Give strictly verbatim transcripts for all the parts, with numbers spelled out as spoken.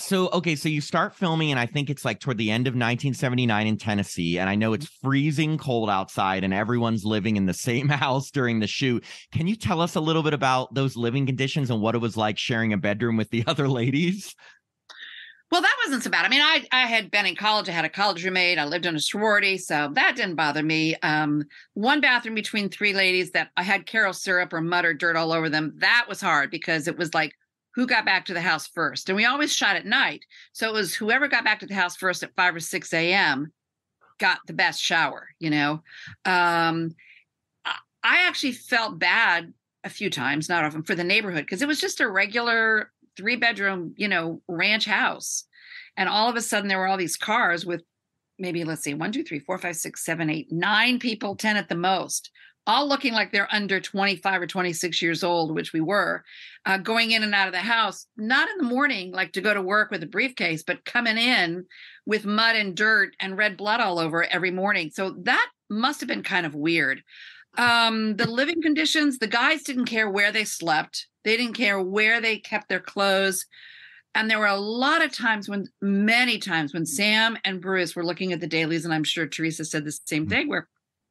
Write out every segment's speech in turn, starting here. So, okay, so you start filming, and I think it's like toward the end of nineteen seventy-nine in Tennessee, and I know it's freezing cold outside, and everyone's living in the same house during the shoot. Can you tell us a little bit about those living conditions and what it was like sharing a bedroom with the other ladies? Well, that wasn't so bad. I mean, I, I had been in college. I had a college roommate. I lived in a sorority, so that didn't bother me. Um, one bathroom between three ladies that I had Carol syrup or mud or dirt all over them. That was hard because it was like, who got back to the house first? And we always shot at night. So it was whoever got back to the house first at five or six a.m. got the best shower, you know. Um, I actually felt bad a few times, not often, for the neighborhood, because it was just a regular three bedroom, you know, ranch house. And all of a sudden there were all these cars with maybe, let's see, one, two, three, four, five, six, seven, eight, nine people, ten at the most, all looking like they're under twenty-five or twenty-six years old, which we were, uh, going in and out of the house, not in the morning, like to go to work with a briefcase, but coming in with mud and dirt and red blood all over every morning. So that must have been kind of weird. Um, the living conditions, the guys didn't care where they slept. They didn't care where they kept their clothes. And there were a lot of times when, many times when Sam and Bruce were looking at the dailies, and I'm sure Teresa said the same thing, where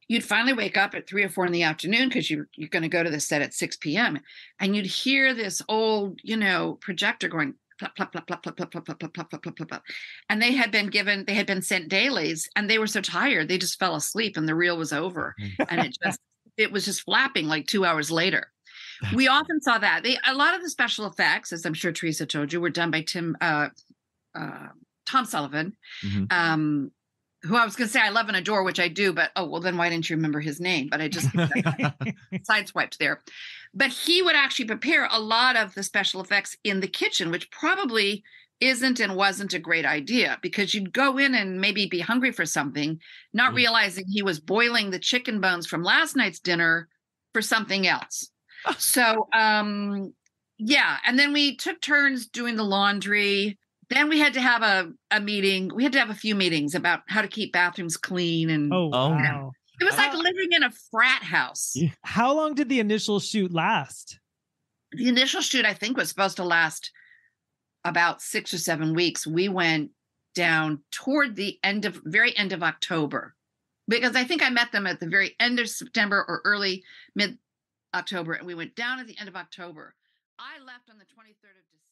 you'd finally wake up at three or four in the afternoon because you, you're going to go to the set at six p.m. And you'd hear this old, you know, projector going, plop, plop, plop, plop, plop, plop, plop, plop, plop, plop, plop, plop, plop, plop. And they had been given, they had been sent dailies, and they were so tired, they just fell asleep and the reel was over. And it just, it was just flapping like two hours later. We often saw that. They, a lot of the special effects, as I'm sure Teresa told you, were done by Tim, uh, uh, Tom Sullivan, mm-hmm. um, who I was going to say I love and adore, which I do, but, oh, well, then why didn't you remember his name? But I just sideswiped there. But he would actually prepare a lot of the special effects in the kitchen, which probably isn't and wasn't a great idea, because you'd go in and maybe be hungry for something, not realizing he was boiling the chicken bones from last night's dinner for something else. So, um, yeah. And then we took turns doing the laundry. Then we had to have a, a meeting. We had to have a few meetings about how to keep bathrooms clean. And oh, wow. You know, it was like living in a frat house. How long did the initial shoot last? The initial shoot, I think, was supposed to last about six or seven weeks. We went down toward the end of, very end of October, because I think I met them at the very end of September or early mid October, and we went down at the end of October. I left on the twenty-third of December.